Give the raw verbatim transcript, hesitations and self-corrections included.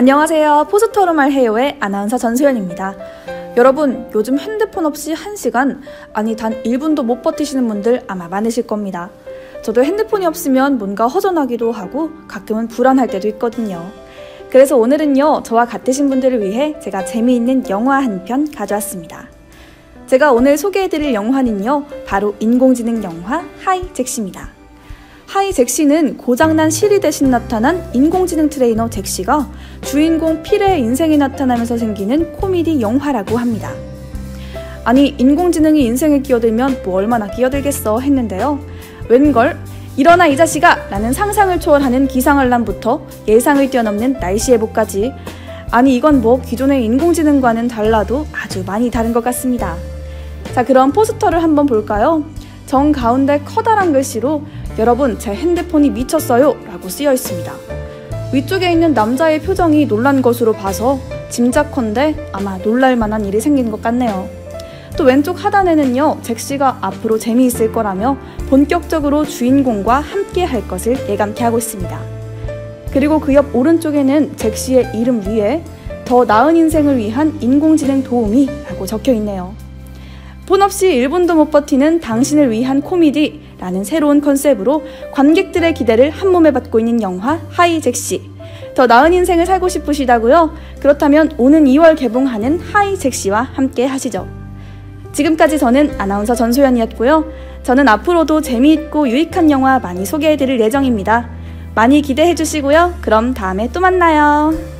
안녕하세요. 포스터루말 해요의 아나운서 전수연입니다. 여러분, 요즘 핸드폰 없이 한 시간, 아니 단 일 분도 못 버티시는 분들 아마 많으실 겁니다. 저도 핸드폰이 없으면 뭔가 허전하기도 하고 가끔은 불안할 때도 있거든요. 그래서 오늘은요, 저와 같으신 분들을 위해 제가 재미있는 영화 한 편 가져왔습니다. 제가 오늘 소개해드릴 영화는요, 바로 인공지능 영화 하이 젝시입니다. 하이 젝시는 고장난 실이 대신 나타난 인공지능 트레이너 젝시가 주인공 필의 인생이 나타나면서 생기는 코미디 영화라고 합니다. 아니, 인공지능이 인생에 끼어들면 뭐 얼마나 끼어들겠어 했는데요. 웬걸? 일어나 이 자식아! 라는 상상을 초월하는 기상알람부터 예상을 뛰어넘는 날씨 예보까지, 아니 이건 뭐 기존의 인공지능과는 달라도 아주 많이 다른 것 같습니다. 자, 그럼 포스터를 한번 볼까요? 정 가운데 커다란 글씨로 "여러분, 제 핸드폰이 미쳤어요! 라고 쓰여 있습니다. 위쪽에 있는 남자의 표정이 놀란 것으로 봐서 짐작컨대 아마 놀랄만한 일이 생긴 것 같네요. 또 왼쪽 하단에는요, 젝시가 앞으로 재미있을 거라며 본격적으로 주인공과 함께 할 것을 예감케 하고 있습니다. 그리고 그 옆 오른쪽에는 젝시의 이름 위에 "더 나은 인생을 위한 인공지능 도우미" 라고 적혀 있네요. 폰 없이 일 분도 못 버티는 당신을 위한 코미디 라는 새로운 컨셉으로 관객들의 기대를 한몸에 받고 있는 영화 하이 젝시. 더 나은 인생을 살고 싶으시다고요? 그렇다면 오는 이월 개봉하는 하이 젝시와 함께 하시죠. 지금까지 저는 아나운서 전소연이었고요. 저는 앞으로도 재미있고 유익한 영화 많이 소개해드릴 예정입니다. 많이 기대해주시고요. 그럼 다음에 또 만나요.